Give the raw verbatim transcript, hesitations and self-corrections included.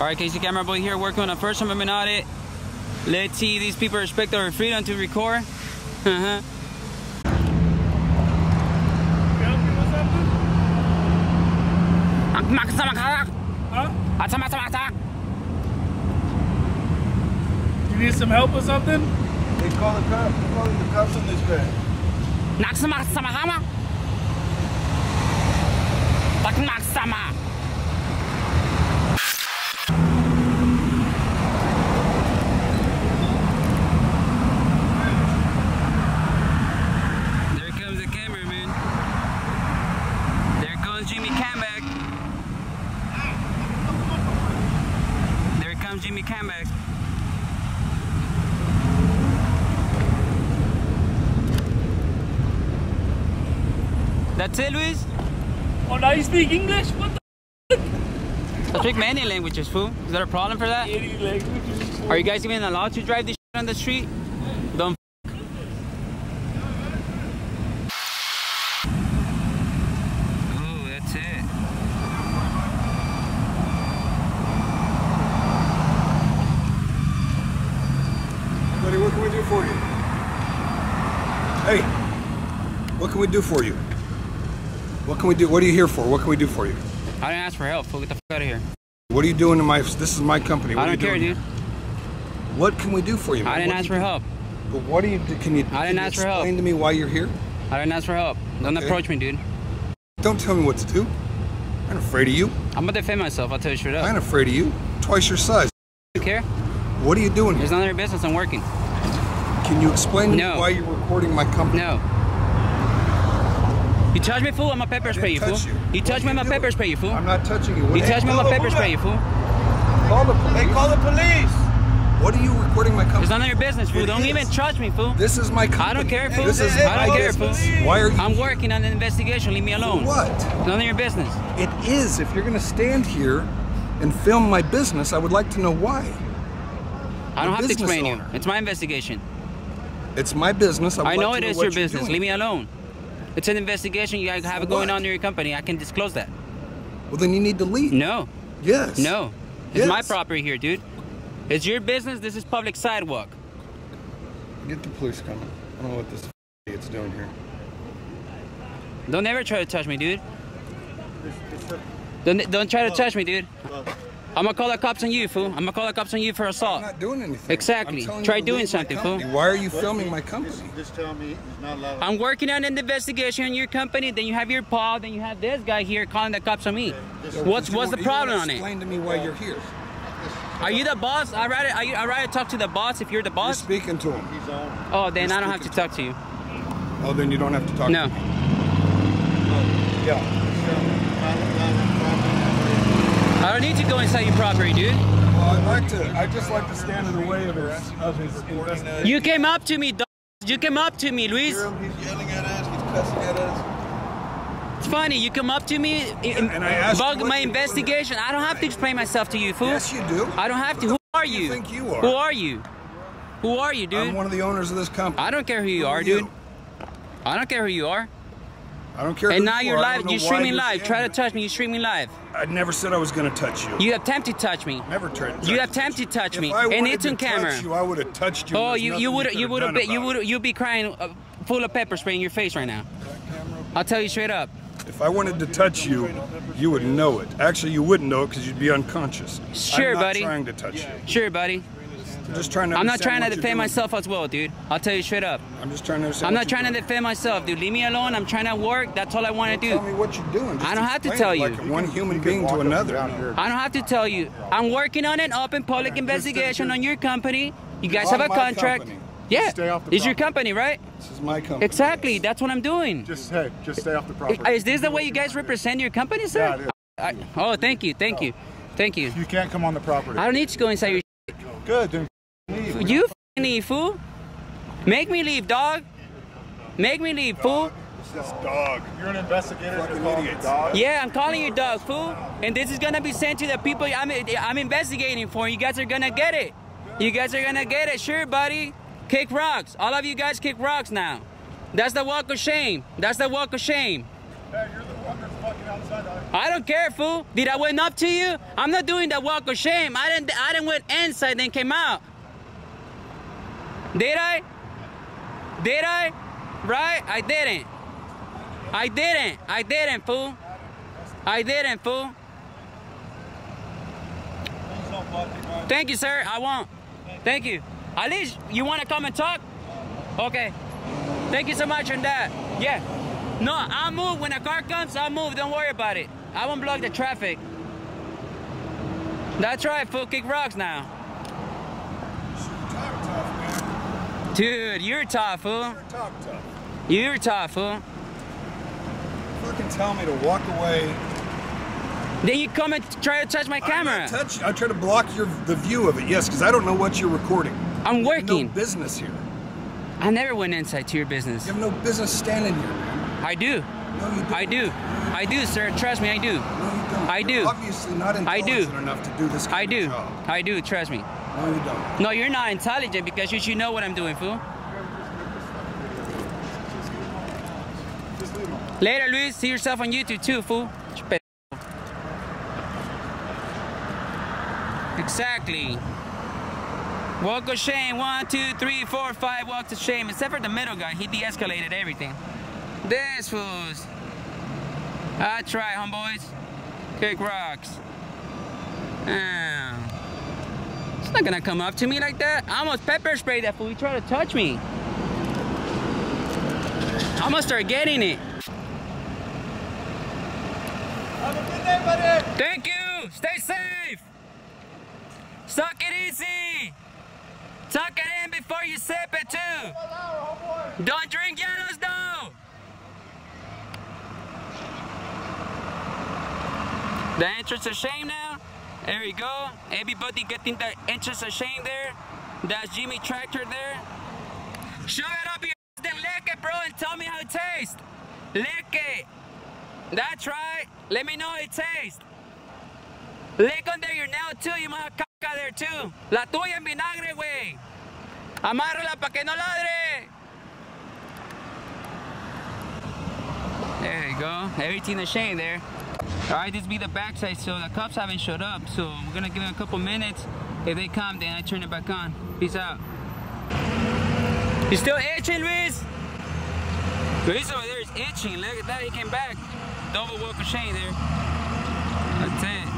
Alright, Casey Camera Boy here, working on a First Amendment audit. Let's see these people respect our freedom to record. Uh-huh. Huh? You need some help or something? They call the cops. They're calling the cops on this guy. Naksama. Jimmy Camback. That's it, Luis? Oh, now you speak English? What the f? I speak many languages, fool. Is there a problem for that? Any languages, fool. Are you guys even allowed to drive this shit on the street? Don't f. Ooh, that's it. What can we do for you? Hey, what can we do for you? What can we do? What are you here for? What can we do for you? I didn't ask for help, so get the f out of here. What are you doing to my? This is my company. What I don't are you care, doing? dude. What can we do for you? Man? I didn't what ask for do? help. But what are you? Can you? I didn't can ask you for help. Explain to me why you're here. I didn't ask for help. Don't okay. approach me, dude. Don't tell me what to do. I'm not afraid of you. I'm gonna defend myself. I'll tell you straight up. I'm not afraid of you. Twice your size. You care? What are you doing here? It's none of your business. I'm working. Can you explain no. to me why you're recording my company? No. You touch me, fool, I'm a pepper spray, you fool. You, you touch me, I'm a pepper spray, you fool. I'm not touching you. What you hey, touch me, I'm a pepper spray, you fool. Call the police. Hey, call the police. What are you recording my company? It's none of your business, fool. It Don't is. even touch me, fool. This is my company. I don't care, fool. This is hey, I don't care, fool. Why are you I'm working on an investigation. Leave me alone. What? It's none of your business. It is. If you're going to stand here and film my business, I would like to know why. I don't have to explain you. It's my investigation. It's my business. I, I know it is your business. Leave me alone. It's an investigation you guys have going on in your company. I can disclose that. Well, then you need to leave. No. Yes. No. It's my property here, dude. It's your business. This is public sidewalk. Get the police coming. I don't know what this idiot's doing here. Don't ever try to touch me, dude. Don't, don't try to touch me, dude. I'm gonna call the cops on you, fool. I'm gonna call the cops on you for assault. I'm not doing anything. Exactly. Try doing something, fool. Why are you filming my company? Just tell me it's not allowed. I'm working on an investigation on your company. Then you have your paw. Then you have this guy here calling the cops on me. What's what's the problem on it? Explain to me why you're here. Are you the boss? I rather I rather talk to the boss if you're the boss. You're speaking to him. Oh, then I don't have to talk to you. Oh, then you don't have to talk. No. To me. Yeah. I don't need to go inside your property, dude. Well, I'd like to. I'd just like to stand in the way of his, of his investigation. You came up to me, dog. You came up to me, Luis. He's yelling at us. He's cussing at us. It's funny. You come up to me, and, and I asked bug my investigation. I don't have to explain myself to you, fool. Yes, you do. I don't have to. Who are you? Who think you are? Who are you? Who are you, dude? I'm one of the owners of this company. I don't care who you who are, are you? dude. I don't care who you are. I don't care. And now you're live. You're streaming live. Try to touch me. You're streaming live. I never said I was going to touch you. You attempted to touch me. Never tried. You attempted to touch me, and it's on camera. If I wanted to touch you, I would have touched you. Oh, you you would you would have you would you'd be crying uh, full of pepper spray in your face right now. I'll tell you straight up. If I wanted to touch you, you would know it. Actually, you wouldn't know it because you'd be unconscious. Sure, buddy. I'm not trying to touch you. Sure, buddy. I'm just trying to. I'm not trying to defend myself as well, dude. I'll tell you straight up. I'm just trying to. I'm not trying to defend myself, dude. Leave me alone. I'm trying to work. That's all I want to do. Tell me what you're doing. I don't have to tell you. Like one human being to another. I don't have to tell you. I'm working on an open public investigation on your company. You guys have a contract. Yeah. It's your company, right? This is my company. Exactly. That's what I'm doing. Just hey, just stay off the property. Is this the way you guys represent your company, sir? Yeah, it is. Oh, thank you, thank you, thank you. You can't come on the property. I don't need to go inside your. Good. Then leave. You f***ing leave, fool. Make me leave, dog. Make me leave, dog. fool. This is dog. You're an investigator. Fucking idiot, dog. Yeah, I'm calling you dog, fool. And this is gonna be sent to the people I'm I'm investigating for. You guys are gonna get it. You guys are gonna get it, sure, buddy. Kick rocks. All of you guys kick rocks now. That's the walk of shame. That's the walk of shame. Hey, you're the fucking out I don't care, fool. Did I went up to you? I'm not doing that walk of shame. I didn't. I didn't went inside, then came out. Did I? Did I? Right? I didn't. I didn't. I didn't, fool. I didn't, fool. Thank you, sir. I won't. Thank you. At least you want to come and talk? Okay. Thank you so much on that. Yeah. No, I'll move. When a car comes, I'll move. Don't worry about it. I won't block the traffic. That's right, fool. Kick rocks now. Dude, you're tough, fool. You're tough, tough. You're tough, fool. Fucking tell me to walk away. Then you come and try to touch my camera. I touch. I try to block your the view of it. Yes, because I don't know what you're recording. I'm working. You have no business here. I never went inside to your business. You have no business standing here, man. I do. No, you don't. I do. I do, sir. Trust me, I do. No, you don't. I do. You're obviously not intelligent enough to do this kind of job. I do. I do. Trust me. No, you don't. No, you're not intelligent because you should know what I'm doing, fool. Later, Luis. See yourself on YouTube too, fool. Exactly. Walk of shame. One, two, three, four, five walks of shame. Except for the middle guy. He de-escalated everything. This fools. That's right, homeboys. Kick rocks. Oh. It's not gonna come up to me like that. I almost pepper sprayed that fool. He tried to touch me. I almost start getting it. Have a good day, buddy. Thank you. Stay safe. Suck it easy. Tuck it in before you sip it too. Don't drink yellows though. The entrance of shame now. There we go. Everybody getting the entrance of shame there. That's Jimmy Tractor there. Shove it up your ass and lick it, bro, and tell me how it tastes. Lick it. That's right. Let me know how it tastes. Lick under your nail too. You might have caca there too. La tuya en vinagre, güey. Amárrala pa que no ladre. There you go. Everything the shame there. All right, this be the backside. So the cops haven't showed up. So we're gonna give them a couple minutes. If they come, then I turn it back on. Peace out. You still itching, Luis? Luis over there is itching. Look at that. He came back. Double walk of shame there. That's it.